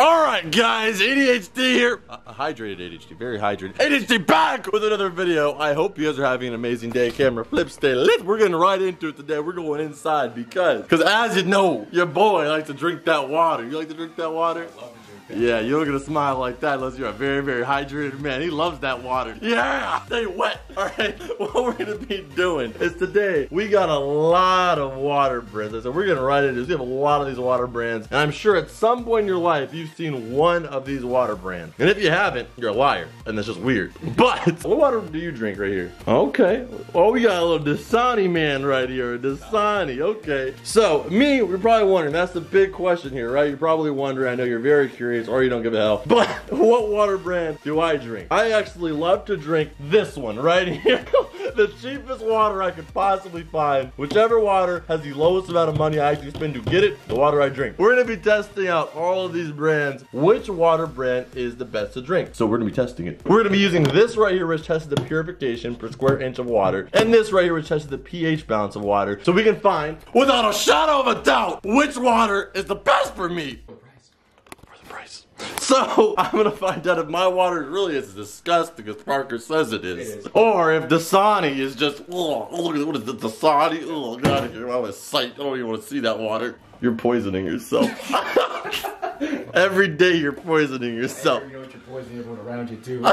Alright guys, ADHD here. Hydrated ADHD, very hydrated. ADHD back with another video. I hope you guys are having an amazing day. Camera flip, stay lit. We're getting right into it today. We're going inside because as you know, your boy likes to drink that water. You like to drink that water? I love to drink that. Yeah, you're not gonna smile like that unless you're a very, very hydrated man. He loves that water. Yeah, stay wet. Alright, what we're gonna be doing is today, we got a lot of water brands. So we're gonna right into this. We have a lot of these water brands. And I'm sure at some point in your life, you've seen one of these water brands. And if you haven't, you're a liar. And that's just weird. But what water do you drink right here? Okay. Oh, we got a little Dasani man right here. Dasani. Okay. So me, you're probably wondering, that's the big question here, right? You're probably wondering, I know you're very curious or you don't give a hell. But what water brand do I drink? I actually love to drink this one right here. The cheapest water I could possibly find. Whichever water has the lowest amount of money I actually spend to get it, the water I drink. We're gonna be testing out all of these brands. Which water brand is the best to drink? So we're gonna be testing it. We're gonna be using this right here, which tests the purification per square inch of water, and this right here, which tests the pH balance of water, so we can find, without a shadow of a doubt, which water is the best for me. For the price. So I'm gonna find out if my water really is as disgusting as Parker says it is. Or if Dasani is just, oh, look at what is the Dasani? Oh god, I'm out of sight. I don't even want to see that water. You're poisoning yourself. Every day you're poisoning yourself. You know what, you're poisoning everyone around you too.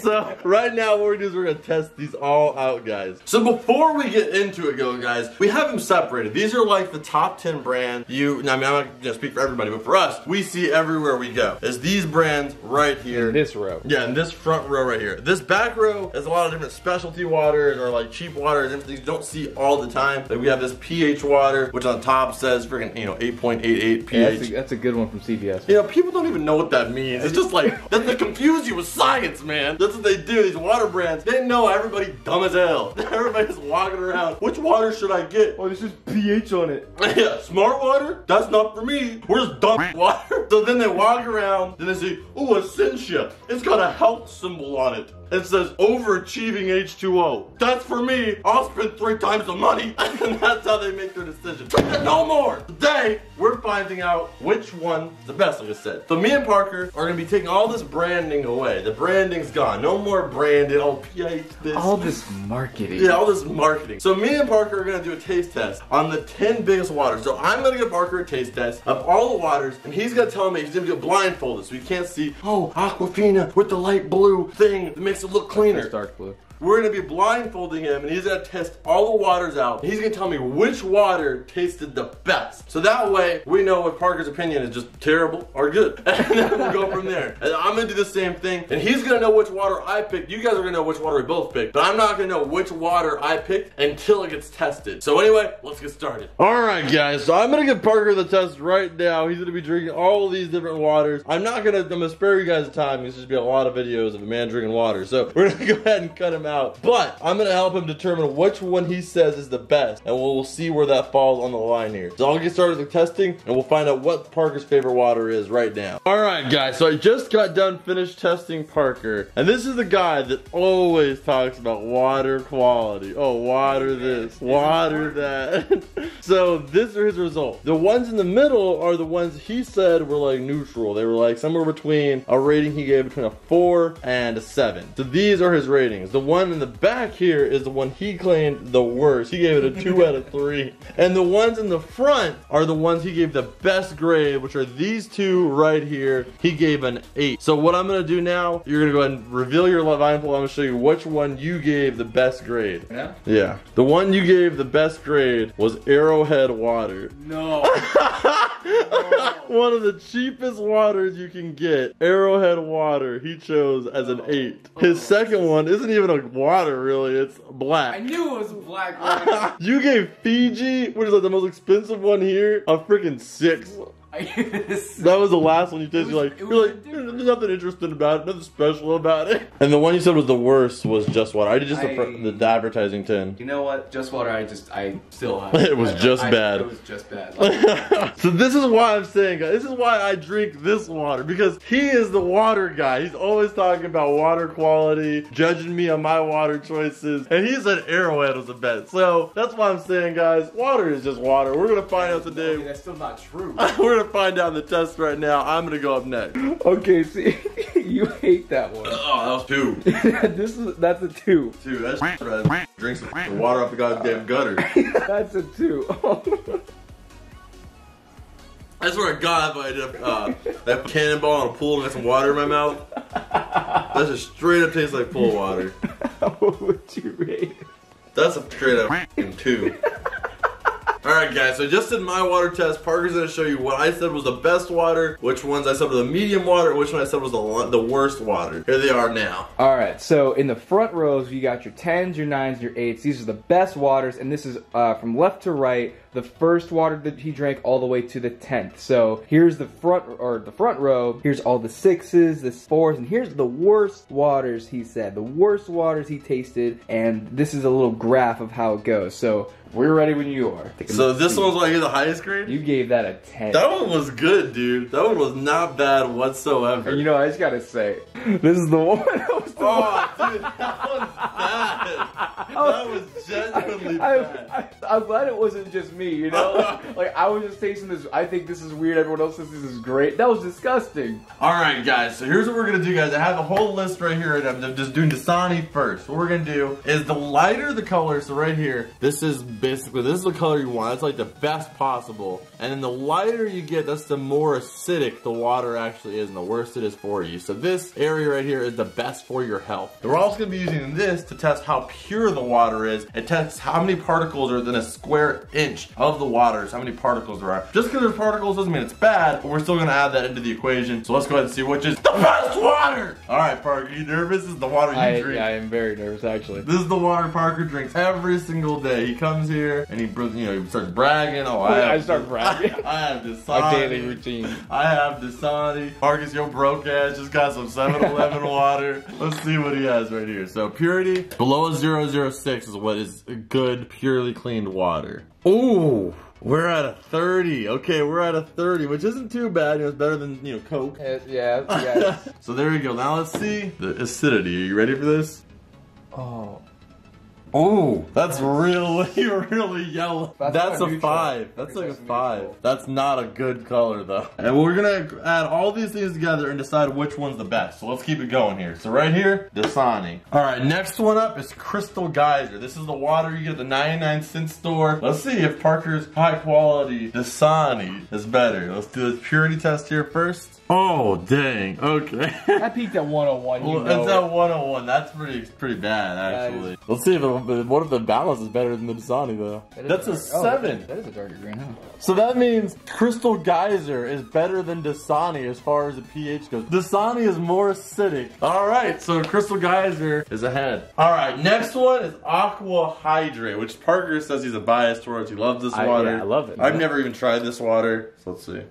So right now what we're gonna do is we're gonna test these all out, guys. So before we get into it, guys, we have them separated. These are like the top 10 brands. I mean, I'm not gonna speak for everybody, but for us, we see everywhere we go. There's these brands right here. In this row. Yeah, in this front row right here. This back row has a lot of different specialty waters or like cheap waters and things you don't see all the time. Like we have this pH water, which on top says freaking 8.88 pH. Yeah, that's a good one from CVS. You know, people don't even know what that means. It's just like, that they confuse you with science, man. That's what they do, these water brands. They know everybody dumb as hell. Everybody's walking around. Which water should I get? Oh, this is pH on it. Yeah, Smart Water? That's not for me. Where's dumb water? So then they walk around, then they say, oh, Essentia. It's got a health symbol on it. It says overachieving H2O. That's for me. I'll spend 3 times the money. And that's how they make their decision. No more. Today, we're finding out which one is the best, like I said. So me and Parker are going to be taking all this branding away. The branding's gone. No more branded. Oh, pH this. All this marketing. Yeah, all this marketing. So me and Parker are going to do a taste test on the 10 biggest waters. So I'm going to give Parker a taste test of all the waters. And he's going to tell me he's going to get blindfolded so he can't see, oh, Aquafina with the light blue thing that makes it look cleaner. It's dark blue. We're gonna be blindfolding him and he's gonna test all the waters out. He's gonna tell me which water tasted the best. So that way we know if Parker's opinion is just terrible or good. And then we'll go from there. And I'm gonna do the same thing. And he's gonna know which water I picked. You guys are gonna know which water we both picked. But I'm not gonna know which water I picked until it gets tested. So anyway, let's get started. Alright guys, so I'm gonna give Parker the test right now. He's gonna be drinking all these different waters. I'm gonna spare you guys time. There's just gonna be a lot of videos of a man drinking water. So we're gonna go ahead and cut him out, but I'm gonna help him determine which one he says is the best, and we'll see where that falls on the line here. So I'll get started with testing and we'll find out what Parker's favorite water is right now. Alright guys, so I just got done finished testing Parker, and this is the guy that always talks about water quality. Oh, water this, water that. So these are his results. The ones in the middle are the ones he said were like neutral. They were like somewhere between a rating he gave between a 4 and a 7. So these are his ratings. The one in the back here is the one he claimed the worst. He gave it a 2 out of 3. And the ones in the front are the ones he gave the best grade, which are these two right here. He gave an 8. So what I'm gonna do now, you're gonna go ahead and reveal your blindfold. I'm gonna show you which one you gave the best grade. Yeah? Yeah. The one you gave the best grade was Arrowhead water. No. No. One of the cheapest waters you can get. Arrowhead water, he chose as an 8. His second one isn't even a water really, it's black. I knew it was black water. You gave Fiji, which is like the most expensive one here, a freaking 6. That was the last one you tasted. You're like, There's nothing interesting about it, nothing special about it. And the one you said was the worst was Just Water. I did just the advertising tin. You know what? Just Water, I still have. It was just bad. It was just bad. Like, so this is why I'm saying, guys, this is why I drink this water, because he is the water guy. He's always talking about water quality, judging me on my water choices, and he said Arrowhead was the best. So that's why I'm saying, guys, water is just water. We're gonna find out today. I mean, that's still not true. We're gonna find out in the test right now. I'm gonna go up next. Okay, see, you hate that one. Oh, that was two. That's a two. Two. That's right. Drinks the water off the goddamn gutter. That's a two. I swear to God, if I did that cannonball in a pool and got some water in my mouth, that just straight up tastes like pool water. What would you rate? That's a straight up two. Alright guys, so just in my water test, Parker's going to show you what I said was the best water, which ones I said was the medium water, which one I said was the worst water. Here they are now. Alright, so in the front rows, you got your 10s, your 9s, your 8s. These are the best waters, and this is from left to right, the first water that he drank all the way to the 10th. So here's the front row, here's all the 6s, the 4s, and here's the worst waters he said, the worst waters he tasted, and this is a little graph of how it goes. So we're ready when you are. So this one's why you're the highest grade? You gave that a 10. That one was good, dude. That one was not bad whatsoever. And you know, I just gotta say, this is the one that was the one. Dude, that one's bad. That was genuinely bad. I'm glad it wasn't just me, you know? Like, I was just tasting this, I think this is weird, everyone else thinks this is great. That was disgusting. Alright, guys, so here's what we're gonna do, guys. I have a whole list right here, and I'm just doing Dasani first. What we're gonna do is the lighter the color, so right here, this is basically, this is the color you want. It's like the best possible. And then the lighter you get, that's the more acidic the water actually is and the worse it is for you. So this area right here is the best for your health. And we're also going to be using this to test how pure the water is. It tests how many particles are within a square inch of the water. So how many particles there are. Just because there's particles doesn't mean it's bad, but we're still going to add that into the equation. So let's go ahead and see which is the best water! Alright, Parker, you nervous? This is the water you drink. Yeah, I am very nervous, actually. This is the water Parker drinks every single day. He comes here and he, you know, he starts bragging. Oh, I start bragging. I have Dasani. My daily routine. I have Dasani. Marcus, yo, broke ass just got some 7-Eleven water. Let's see what he has right here. So purity below 0.006 is what is good, purely cleaned water. Ooh. We're at a 30. Okay, we're at a 30, which isn't too bad. It's better than, you know, Coke. Yeah. So there you go. Now let's see the acidity. Are you ready for this? Oh. Oh, that's really, really yellow. That's a 5. That's like a 5. That's not a good color, though. And we're gonna add all these things together and decide which one's the best. So let's keep it going here. So right here, Dasani. All right, next one up is Crystal Geyser. This is the water you get at the 99-cent store. Let's see if Parker's high-quality Dasani is better. Let's do this purity test here first. Oh, dang. Okay. I peaked at 101. You know it's at 101. That's pretty bad, actually. Let's see if what if the balance is better than the Dasani, though. That's a 7. That is a darker green, huh? So that means Crystal Geyser is better than Dasani as far as the pH goes. Dasani is more acidic. All right, so Crystal Geyser is ahead. All right, next one is Aquahydrate, which Parker says he's a bias towards. He loves this water. Yeah, I love it. I've never even tried this water. So let's see.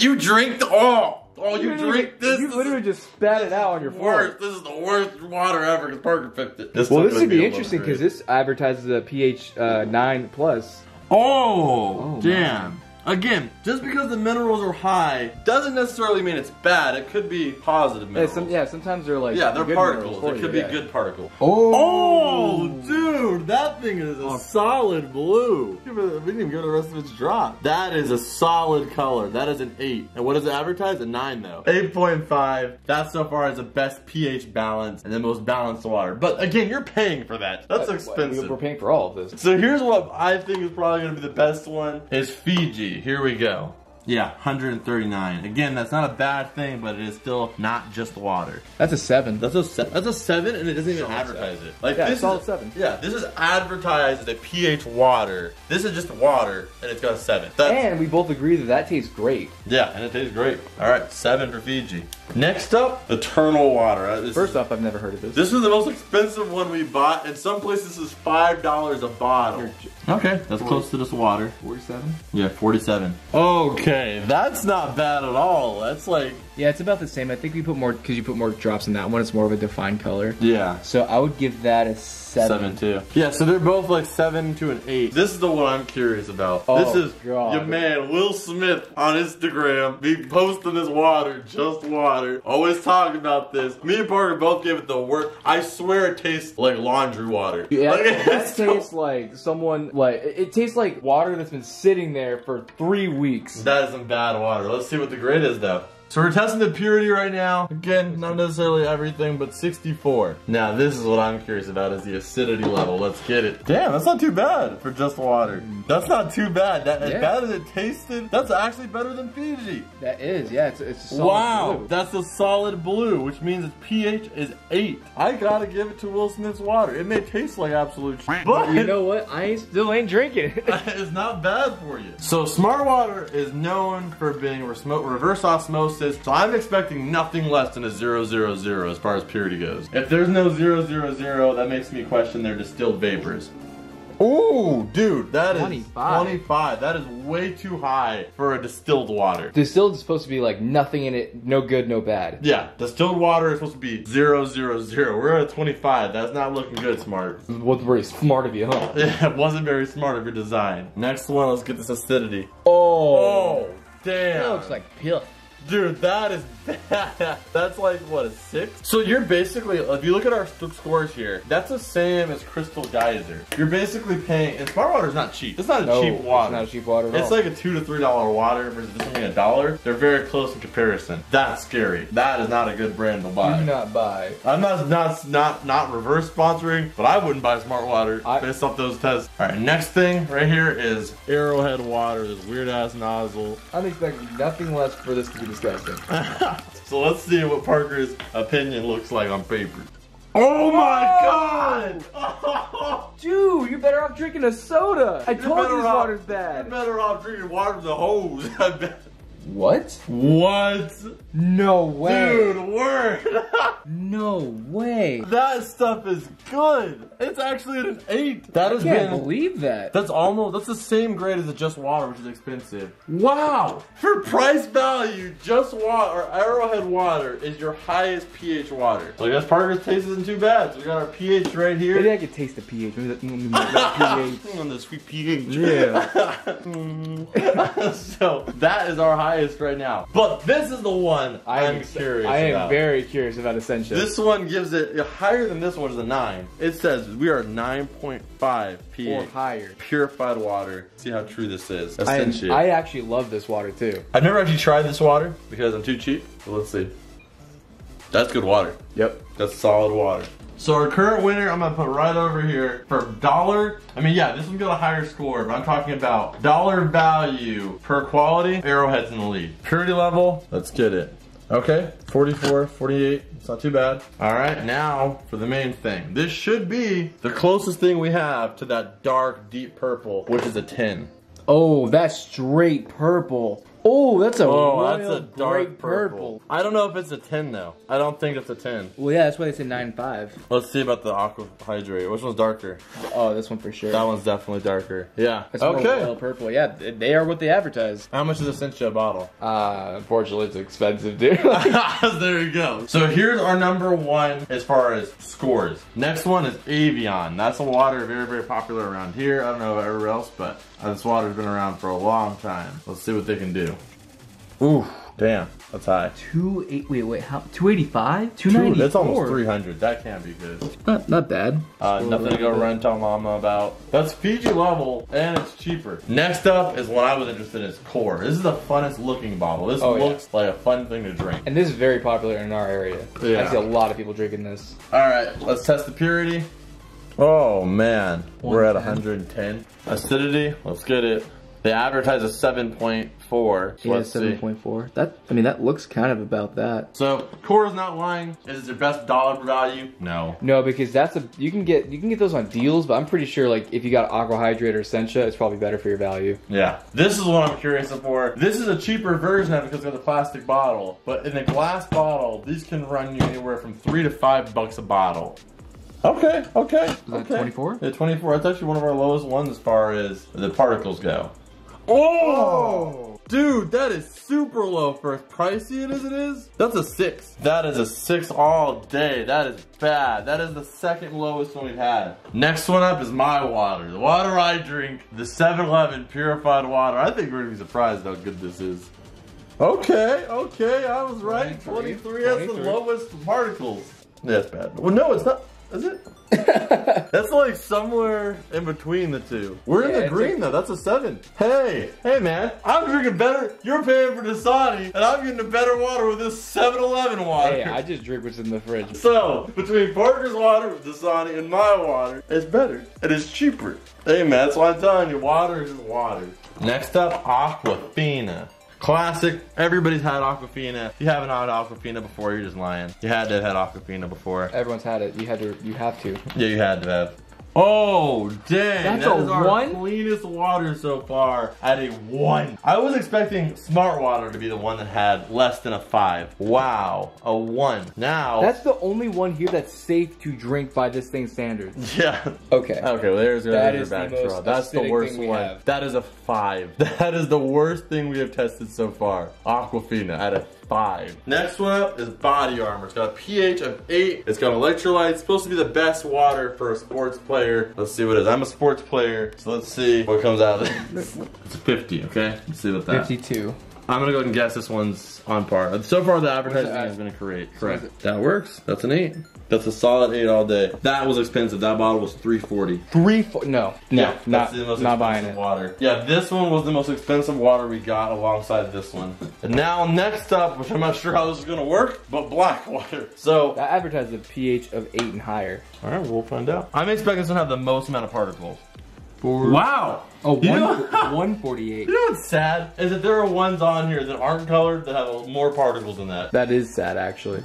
You drink the you drink this. You literally just spat it out on your fork. This is the worst water ever because Parker picked it. Well, this would be interesting because this advertises a pH 9+. Oh, damn. Wow. Again, just because the minerals are high doesn't necessarily mean it's bad. It could be positive minerals. Sometimes they're like they're particles. It could be good particles. Oh, dude, that thing is a solid blue. We didn't even give the rest of its drop. That is a solid color. That is an 8. And what does it advertise? A 9 though. 8.5. That so far is the best pH balance and the most balanced water. But again, you're paying for that. That's expensive. We're paying for all of this. So here's what I think is probably going to be the best one: is Fiji. Here we go. Yeah, 139. Again, that's not a bad thing, but it is still not just water. That's a 7. That's a 7, and it doesn't even advertise it. Like this solid 7. Yeah, this is advertised as a pH water. This is just water, and it's got a 7. And we both agree that tastes great. Yeah, and it tastes great. All right, 7 for Fiji. Next up, Eternal Water. First off, I've never heard of this. This is the most expensive one we bought. In some places, this is $5 a bottle. Okay, that's 40, close to this water. 47? Yeah, 47. Okay, that's not bad at all. That's like... Yeah, it's about the same. I think we put more, because you put more drops in that one. It's more of a defined color. Yeah. So I would give that a 7. 7 too. Yeah, so they're both like 7 to an 8. This is the one I'm curious about. Oh, this is God. Your man, Will Smith, on Instagram. Be posting this water, just water. Always talking about this. Me and Parker both gave it the worst. I swear it tastes like laundry water. Yeah, like, that tastes like someone, like, it tastes like water that's been sitting there for 3 weeks. That isn't bad water. Let's see what the grade is though. So we're testing the purity right now. Again, not necessarily everything, but 64. Now this is what I'm curious about, is the acidity level. Let's get it. Damn, that's not too bad for just water. That's not too bad. That, yeah. As bad as it tasted, that's actually better than Fiji. That is, yeah, it's a solid blue. That's a solid blue, which means its pH is 8. I gotta give it to Will Smith's water. It may taste like absolute shit, but you know what? I still ain't drinking it. It's not bad for you. So Smart Water is known for being reverse osmosis. So I'm expecting nothing less than a 000 as far as purity goes. If there's no 000, that makes me question their distilled vapors. Ooh, dude, that 25. Is 25. That is way too high for a distilled water. Distilled is supposed to be like nothing in it, no good, no bad. Yeah, distilled water is supposed to be 000. We're at 25. That's not looking good, Smart. It wasn't very smart of you, huh? Yeah, it wasn't very smart of your design. Next one, let's get this acidity. Oh, damn. That looks like pill. Dude, that is bad. That's like, what, a 6? So you're basically, if you look at our scores here, that's the same as Crystal Geyser. You're basically paying, and Smart Water's not cheap. It's not a cheap water. It's not a cheap water at all. It's like a $2 to $3 water versus this only $1. They're very close in comparison. That's scary. That is not a good brand to buy. Do not buy. I'm not reverse sponsoring, but I wouldn't buy Smart Water based off those tests. All right, next thing right here is Arrowhead water, this weird ass nozzle. I'm expecting nothing less for this to be disgusting. So let's see what Parker's opinion looks like on paper. Oh my God! Dude, you're better off drinking a soda. I told you this water's bad. You're better off drinking water from the hose, I bet. What? What? No way. Dude, word. No way. That stuff is good. It's actually at an 8. That has been, I can't believe that. That's almost, that's the same grade as the Just Water, which is expensive. Wow. For price value, Just Water, or Arrowhead Water, is your highest pH water. So I guess Parker's taste isn't too bad. So we got our pH right here. Maybe I could taste the pH. pH. On the sweet pH. Yeah. So that is our highest right now. But this is the one I'm curious about. I am very curious about Essentia. This one gives it, higher than this one is a 9. It says we are 9.5 pH or higher purified water. See how true this is. Essentially, I actually love this water too. I've never actually tried this water because I'm too cheap. But let's see. That's good water. Yep, that's solid water. So our current winner, I'm gonna put right over here for dollar. I mean, yeah, this one got a higher score, but I'm talking about dollar value per quality. Arrowhead's in the lead. Purity level. Let's get it. Okay, 44, 48, it's not too bad. All right, now for the main thing. This should be the closest thing we have to that dark, deep purple, which is a 10. Oh, that's straight purple. Oh, that's a that's a dark purple. I don't know if it's a 10 though. I don't think it's a 10. Well, yeah, that's why they say 9.5. Let's see about the Aquahydrate. Which one's darker? Oh, this one for sure. That one's definitely darker. Yeah. That's okay. Purple. Yeah, they are what they advertise. How much is Essentia a bottle? Unfortunately, it's expensive, dude. There you go. So here's our number one as far as scores. Next one is Avion. That's a water very, very popular around here. I don't know about everywhere else, but this water's been around for a long time. Let's see what they can do. Ooh, damn, that's high. 280, wait, how, 285? 294? That's almost 300, that can't be good. Not bad. Nothing to go run tell mama about. That's Fiji level, and it's cheaper. Next up is what I was interested in, is Core. This is the funnest looking bottle. This looks like a fun thing to drink. And this is very popular in our area. Yeah. I see a lot of people drinking this. All right, let's test the purity. Oh man, we're at 110. Acidity, let's get it. They advertise a 7.5, 7.4. He has 7.4. That, I mean, that looks kind of about that. So Core's not lying. Is it their best dollar value? No. No, because that's a you can get those on deals, but I'm pretty sure like if you got Aquahydrate or Essentia, it's probably better for your value. Yeah. This is what I'm curious for. This is a cheaper version of it because of the plastic bottle, but in a glass bottle, these can run you anywhere from $3 to $5 a bottle. Okay, okay. Is that 24? Yeah, 24. That's actually one of our lowest ones as far as the particles go. Oh! Dude, that is super low for as pricey as it is. That's a 6. That is a 6 all day. That is bad. That is the second lowest one we've had. Next one up is my water. The water I drink. The 7-Eleven purified water. I think we're going to be surprised how good this is. Okay, okay. I was right. 23 has the lowest particles. That's bad. Well, no, it's not. Is it? That's like somewhere in between the two. We're in the green though, that's a 7. Hey, hey man, I'm drinking better, you're paying for Dasani, and I'm getting a better water with this 7-Eleven water. Hey, I just drink what's in the fridge. So, between Parker's water with Dasani and my water, it's better, and it's cheaper. Hey man, that's why I'm telling you, water is water. Next up, Aquafina. Classic. Everybody's had Aquafina. If you haven't had Aquafina before, you're just lying. You had to have had Aquafina before. Everyone's had it. You have to. Yeah, you had to have. Oh, dang. That's a 1? Cleanest water so far at a 1. I was expecting Smart Water to be the one that had less than a 5. Wow, a 1. Now. That's the only one here that's safe to drink by this thing's standards. Yeah. Okay. Okay, well, there's another back straw. That's the worst one. That is a 5. That is the worst thing we have tested so far. Aquafina at a 5. Next one up is Body Armor. It's got a pH of 8. It's got electrolytes. It's supposed to be the best water for a sports player. Let's see what it is. I'm a sports player, so let's see what comes out of this. It's 50, okay? Let's see what that. 52. I'm gonna go ahead and guess this one's on par. So far the advertising has been correct. That works. That's an 8. That's a solid 8 all day. That was expensive. That bottle was $3.40. No, not buying it. Water. Yeah, this one was the most expensive water we got alongside this one. And now next up, which I'm not sure how this is gonna work, but Black Water. So that advertises a pH of 8 and higher. All right, we'll find out. I'm expecting this one to have the most amount of particles. Wow! Oh, 148. You know what's sad? Is that there are ones on here that aren't colored that have more particles than that. That is sad, actually.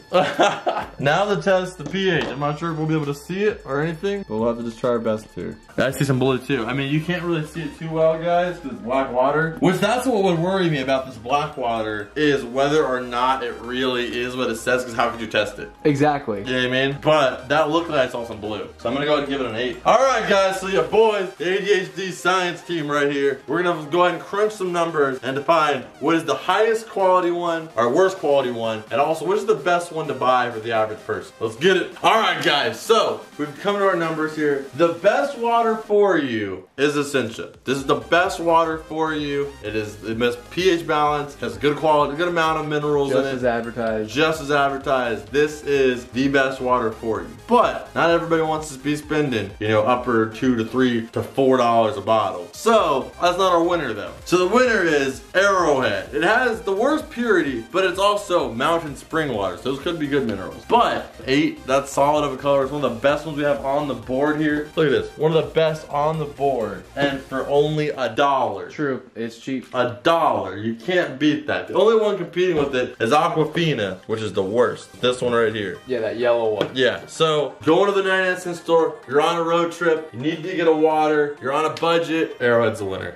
Now the test, the pH. I'm not sure if we'll be able to see it or anything, but we'll have to just try our best here. I see some blue, too. I mean, you can't really see it too well, guys, because it's black water. Which, that's what would worry me about this black water, is whether or not it really is what it says, because how could you test it? Exactly. You know what I mean? But that looked like I saw some blue. So I'm going to go ahead and give it an 8. All right, guys, so yeah, boys, ADHD science team right here. We're gonna go ahead and crunch some numbers and define what is the highest quality one, our worst quality one, and also what is the best one to buy for the average person. Let's get it. All right, guys, so we've come to our numbers here. The best water for you is Essentia. This is the best water for you. It is the best pH balance, has good quality, good amount of minerals in it. Just as advertised. Just as advertised. This is the best water for you. But not everybody wants to be spending, you know, upper $2 to $3 to $4 a bottle. So that's not our winner though. So the winner is Arrowhead. It has the worst purity, but it's also mountain spring water. So those could be good minerals. But 8, that's solid of a color. It's one of the best ones we have on the board here. Look at this. One of the best on the board. And for only $1. True. It's cheap. $1. You can't beat that. The only one competing with it is Aquafina, which is the worst. This one right here. Yeah, that yellow one. Yeah. So going to the 99-cent store, you're on a road trip, you need to get a water, you're on a budget, Arrowhead's the winner.